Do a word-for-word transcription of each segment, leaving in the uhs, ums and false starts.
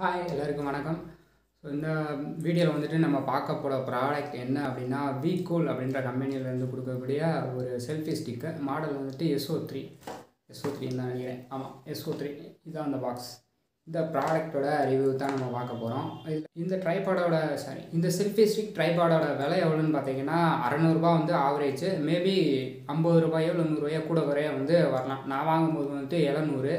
Hi, எல்லாருக்கும் வணக்கம். So இந்த வீடியோல வந்துட்டு நம்ம பார்க்க போற product என்ன அப்படினா Vcool அப்படிங்கற கம்பெனில இருந்து கொடுக்கக்கூடிய ஒரு செல்ஃபி ஸ்டிக் model வந்துட்டு S O three S O three ன்னு நினைக்கிறேன். ஆமா S O three இதான் அந்த box. இந்த ப்ராடக்ட்டோட ரிவ்யூ தான் நம்ம பார்க்க போறோம். இந்த ட்ரைபாடோட சாரி இந்த செல்ஃபி ஸ்டிக் ட்ரைபாடோட விலை எவ்வளவுன்னு பாத்தீங்கன்னா அறுநூறு ரூபாய் வந்து ஆவரேஜ். மேபி ஐம்பது ரூபாயோ நூறு ரூபாயோ கூட குறைய வந்து வரலாம். நான் வாங்கும்போது வந்து எழுநூறு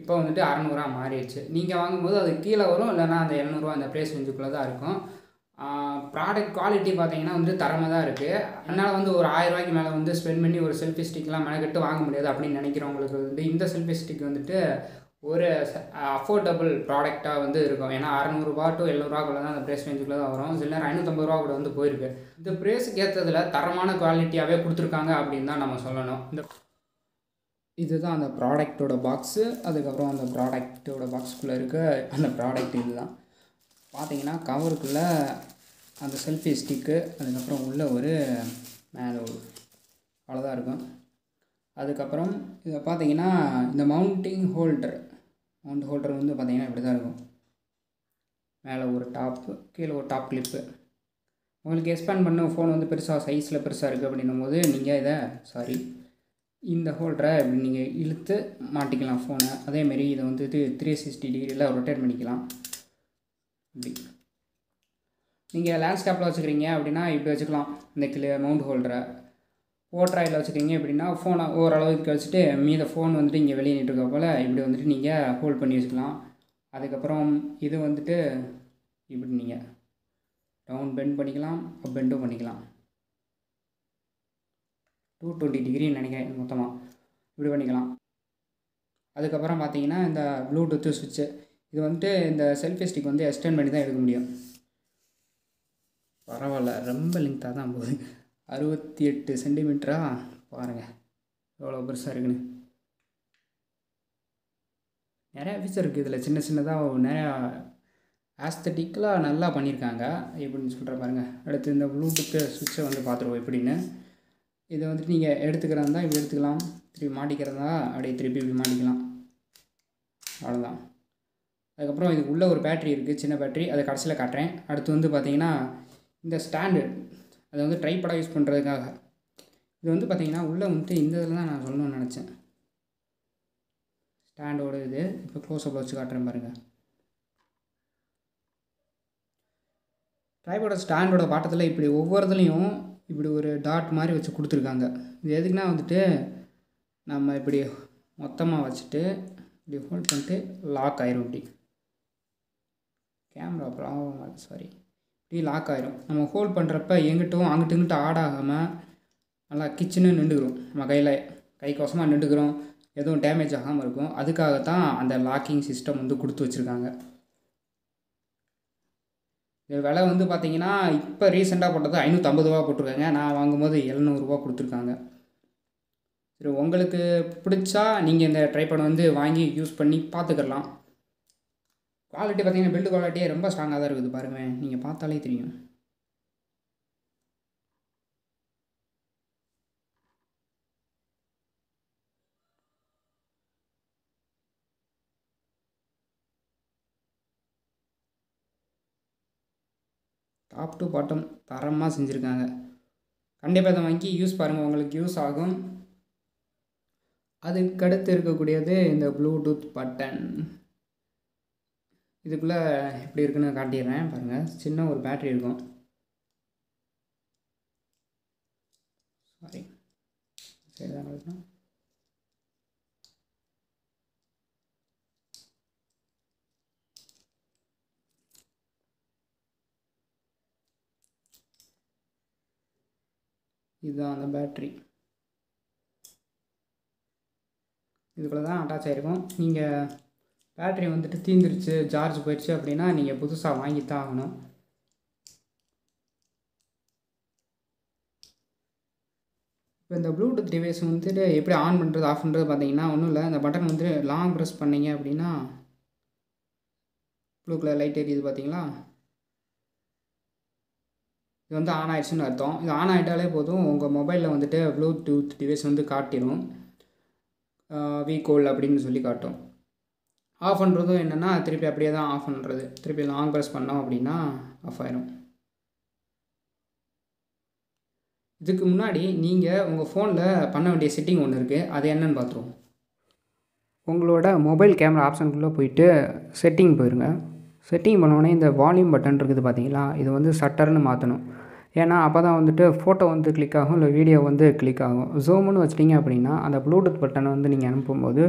இப்போ வந்துட்டு அறுநூறு ரூபாய் மாறிடுச்சு. நீங்க வாங்கும்போது அது கீழ வரும் இல்லனா அந்த எழுநூறு ரூபாய் அந்த பிரைஸ் ரேஞ்சுக்குள்ள தான் இருக்கும். ப்ராடக்ட் குவாலிட்டி பாத்தீங்கன்னா வந்து தரமா தான் இருக்கு. அதனால வந்து ஒரு ஆயிரம் ரூபாய்க்கு மேல வந்து ஸ்பெண்ட் பண்ணி ஒரு செல்ஃபி ஸ்டிக்லாம் மெனக்கெட்டு வாங்க முடியாது அப்படி நினைக்கிறவங்களுக்கு வந்து இந்த செல்ஃபி ஸ்டிக் வந்துட்டு ஒரு அஃபோர்டபிள் ப்ராடக்ட்டா வந்து இருக்கும். ஏனா அறுநூறு ரூபாய் to எழுநூறு ரூபாய் குள்ள தான் அந்த பிரைஸ் ரேஞ்சுக்குள்ள தான் வரும். சில நேரம் ஐநூற்று ஐம்பது ரூபாய் கூட வந்து போயிருக்கு. இந்த பிரைஸ்க்கு ஏத்ததுல தரமான குவாலிட்டியாவே கொடுத்திருக்காங்க அப்படினா நாம சொல்லணும். இந்த இதுதான் அந்த ப்ராடக்ட்டோட பாக்ஸ். அதுக்கப்புறம் அந்த ப்ராடக்ட்டோட பாக்ஸ்க்குள்ள இருக்க அந்த ப்ராடக்ட் இதுதான். பாத்தீங்கன்னா கவருக்குள்ள அந்த செல்ஃபி ஸ்டிக், அதுக்கப்புறம் உள்ள ஒரு மேனுவல் அவ்வளோதான் இருக்கும். அதுக்கப்புறம் இதை பாத்தீங்கன்னா இந்த மவுண்டிங் ஹோல்டர் மவுண்ட் ஹோல்டர் வந்து பாத்தீங்கன்னா இப்படி தான் இருக்கும். மேலே ஒரு டாப், கீழே ஒரு டாப் கிளிப்பு. உங்களுக்கு எக்ஸ்பேண்ட் பண்ண ஃபோன் வந்து பெருசாக சைஸில் பெருசாக இருக்குது அப்படின்னும் போது நீங்கள் இதை சாரி இந்த ஹோல்டரை இப்படி நீங்கள் இழுத்து மாட்டிக்கலாம் ஃபோனை. அதேமாரி இதை வந்துட்டு த்ரீ சிக்ஸ்டி டிகிரியில் ரொட்டேட் பண்ணிக்கலாம். இப்படி நீங்கள் லேண்ட்ஸ்கேப்பில் வச்சுக்கிறீங்க அப்படின்னா இப்படி வச்சுக்கலாம். இந்த கிளே மவுண்ட் ஹோல்டரை ஓட்ராயில் வச்சுக்கிறீங்க அப்படின்னா ஃபோனை ஓரளவுக்கு வச்சுட்டு மீத ஃபோன் வந்துட்டு இங்கே வெளியே நின்றுக்க போல் இப்படி வந்துட்டு நீங்கள் ஹோல்ட் பண்ணி வச்சுக்கலாம். அதுக்கப்புறம் இது வந்துட்டு இப்படி நீங்கள் டவுன் பெண்ட் பண்ணிக்கலாம், அப் பெண்டும் பண்ணிக்கலாம். டூ டுவெண்ட்டி டிகிரின்னு நினைக்கிறேன் மொத்தமாக இப்படி பண்ணிக்கலாம். அதுக்கப்புறம் பார்த்தீங்கன்னா இந்த ப்ளூடூத் சுவிட்சு இது வந்துட்டு இந்த செல்ஃபி ஸ்டிக் வந்து எக்ஸ்டெண்ட் பண்ணி தான் எடுக்க முடியும். பரவாயில்ல, ரொம்ப லென்த்தாக தான் போகுது. அறுபத்தி எட்டு சென்டிமீட்டரா பாருங்கள் எவ்வளோ பெருசாக இருக்குன்னு. நிறையா ஃபீச்சர் இருக்குது இதில். சின்ன சின்னதாக நிறையா ஆஸ்தட்டிக்கலாக நல்லா பண்ணியிருக்காங்க எப்படின்னு சொல்கிற பாருங்கள். அடுத்து இந்த ப்ளூடூத்து சுவிட்சை வந்து பார்த்துருவோம் எப்படின்னு. இதை வந்துட்டு நீங்கள் எடுத்துக்கிறதா இப்படி எடுத்துக்கலாம், திருப்பி மாட்டிக்கிறதா அப்படியே திருப்பி இப்படி மாட்டிக்கலாம், அவ்வளோதான். அதுக்கப்புறம் இதுக்கு உள்ளே ஒரு பேட்ரி இருக்குது, சின்ன பேட்ரி, அதை கடைசியில் காட்டுறேன். அடுத்து வந்து பார்த்திங்கன்னா இந்த ஸ்டாண்டு அதை வந்து ட்ரைபாடாக யூஸ் பண்ணுறதுக்காக இது வந்து பார்த்திங்கன்னா உள்ளே வந்துட்டு இந்த இதில் தான் நான் சொல்லணும்னு நினச்சேன். ஸ்டாண்டோட இது இப்போ க்ளோஸ்அப்பில் வச்சு காட்டுறேன் பாருங்கள். ட்ரைபாடோட ஸ்டாண்டோட பாட்டத்தில் இப்படி ஒவ்வொருத்துலேயும் இப்படி ஒரு டாட் மாதிரி வச்சு கொடுத்துருக்காங்க. இது எதுக்குன்னா வந்துட்டு நம்ம இப்படி மொத்தமாக வச்சுட்டு இப்படி ஹோல்ட் பண்ணிட்டு லாக் ஆயிரும். இப்படி கேமரா ப்ராப்ளம் சாரி இப்படி லாக் ஆயிரும். நம்ம ஹோல்ட் பண்ணுறப்ப எங்கிட்டும் அங்கிட்டு இங்கிட்ட ஆட் ஆகாமல் நல்லா கிச்சனு நின்றுக்கிறோம். நம்ம கையில் கைக்கோசமாக நின்றுக்கிறோம், எதுவும் டேமேஜ் ஆகாமல் இருக்கும். அதுக்காகத்தான் அந்த லாக்கிங் சிஸ்டம் வந்து கொடுத்து வச்சுருக்காங்க. இந்த விலை வந்து பார்த்தீங்கன்னா இப்போ ரீசெண்டாக போட்டது ஐநூற்று ஐம்பது ரூபா போட்டிருக்காங்க. நான் வாங்கும்போது எழுநூறு ரூபா கொடுத்துருக்காங்க. சரி, உங்களுக்கு பிடிச்சா நீங்கள் இந்த ட்ரைபாட் வந்து வாங்கி யூஸ் பண்ணி பார்த்துக்கலாம். குவாலிட்டி பார்த்தீங்கன்னா பில்டு குவாலிட்டியே ரொம்ப ஸ்ட்ராங்காக தான் இருக்குது. பாருங்கள், நீங்கள் பார்த்தாலே தெரியும். டாப் டு பாட்டம் தரமாக செஞ்சுருக்காங்க. கண்டிப்பாக இதை வாங்கி யூஸ் பாருங்கள், உங்களுக்கு யூஸ் ஆகும். அதுக்கடுத்து இருக்கக்கூடியது இந்த ப்ளூடூத் பட்டன். இதுக்குள்ளே எப்படி இருக்குன்னு காட்டிடுறேன் பாருங்கள். சின்ன ஒரு பேட்ரி இருக்கும். சாரி சரி தான் இதுதான் அந்த பேட்ரி. இதுக்குள்ளே தான் அட்டாச் ஆகிருக்கும். நீங்கள் பேட்ரி வந்துட்டு தீந்துருச்சு, சார்ஜ் போயிடுச்சு அப்படின்னா நீங்கள் புதுசாக வாங்கி தான் ஆகணும். இப்போ இந்த ப்ளூடூத் டிவைஸ் வந்துட்டு எப்படி ஆன் பண்ணுறது ஆஃப் பண்ணுறது பார்த்தீங்கன்னா ஒன்றும் இல்லை. இந்த பட்டன் வந்துட்டு லாங் ப்ரெஸ் பண்ணிங்க அப்படின்னா ப்ளூ கலர் லைட் எரியுது பார்த்தீங்களா, இது வந்து ஆன் ஆயிடுச்சுன்னு அர்த்தம். இது ஆன் ஆகிட்டாலே போதும், உங்கள் மொபைலில் வந்துட்டு ப்ளூடூத் டிவைஸ் வந்து காட்டிடும், வீகோல் அப்படின்னு சொல்லி காட்டும். ஆஃப் பண்ணுறதும் என்னென்னா திருப்பி அப்படியே தான் ஆஃப் பண்ணுறது. திருப்பி லாங் ப்ரெஸ் பண்ணோம் அப்படின்னா ஆஃப் ஆயிரும். இதுக்கு முன்னாடி நீங்கள் உங்கள் ஃபோனில் பண்ண வேண்டிய செட்டிங் ஒன்று இருக்குது, அது என்னன்னு பார்த்துருவோம். உங்களோட மொபைல் கேமரா ஆப்ஷனுக்குள்ளே போயிட்டு செட்டிங் போயிடுங்க. செட்டிங் பண்ணோடனே இந்த வால்யூம் பட்டன் இருக்குது பார்த்தீங்களா, இது வந்து சட்டர்னு மாற்றணும். ஏன்னா அப்போ தான் வந்துட்டு ஃபோட்டோ வந்து கிளிக் ஆகும், இல்லை வீடியோ வந்து கிளிக் ஆகும். ஜூம்னு வச்சிட்டிங்க அப்படின்னா அந்த ப்ளூடூத் பட்டனை வந்து நீங்கள் அனுப்பும்போது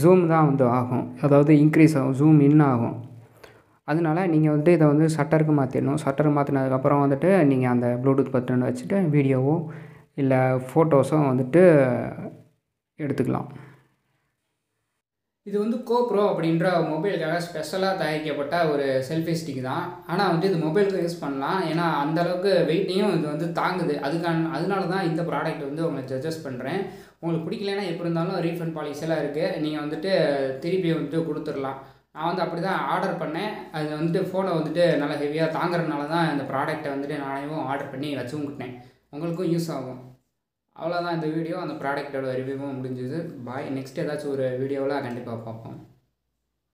ஜூம் தான் வந்து ஆகும், அதாவது இன்க்ரீஸ் ஆகும், ஜூம் இன் ஆகும். அதனால நீங்கள் வந்து இதை வந்து சட்டருக்கு மாற்றிடணும். சட்டர் மாற்றினதுக்கப்புறம் வந்துட்டு நீங்கள் அந்த ப்ளூடூத் பட்டனை வச்சுட்டு வீடியோவோ இல்லை ஃபோட்டோஸோ வந்துட்டு எடுத்துக்கலாம். இது வந்து கோப்ரோ அப்படின்ற மொபைலுக்காக ஸ்பெஷலாக தயாரிக்கப்பட்ட ஒரு செல்ஃபி ஸ்டிக் தான். ஆனால் வந்து இது மொபைலுக்கு யூஸ் பண்ணலாம், ஏன்னா அந்தளவுக்கு வெயிட்டையும் இது வந்து தாங்குது. அதுக்கான அதனால தான் இந்த ப்ராடக்ட் வந்து உங்களை சஜஸ்ட் பண்ணுறேன். உங்களுக்கு பிடிக்கலன்னா எப்படி இருந்தாலும் ரீஃபண்ட் பாலிசிலாம் இருக்குது, நீங்கள் வந்துட்டு திருப்பி வந்துட்டு கொடுத்துடலாம். நான் வந்து அப்படி தான் ஆர்டர் பண்ணேன். அது வந்துட்டு ஃபோனை வந்துட்டு நல்லா ஹெவியாக தாங்குறதுனால தான் இந்த ப்ராடக்டை வந்துட்டு நானே ஆர்டர் பண்ணி வச்சுக்கிட்டேன். உங்களுக்கும் யூஸ் ஆகும். அவ்வளோதான் இந்த வீடியோ, அந்த ப்ராடக்டோட ரிவ்யூவும் முடிஞ்சுது. பாய். நெக்ஸ்ட் ஏதாச்சும் ஒரு வீடியோவில் கண்டிப்பாக பார்ப்போம்.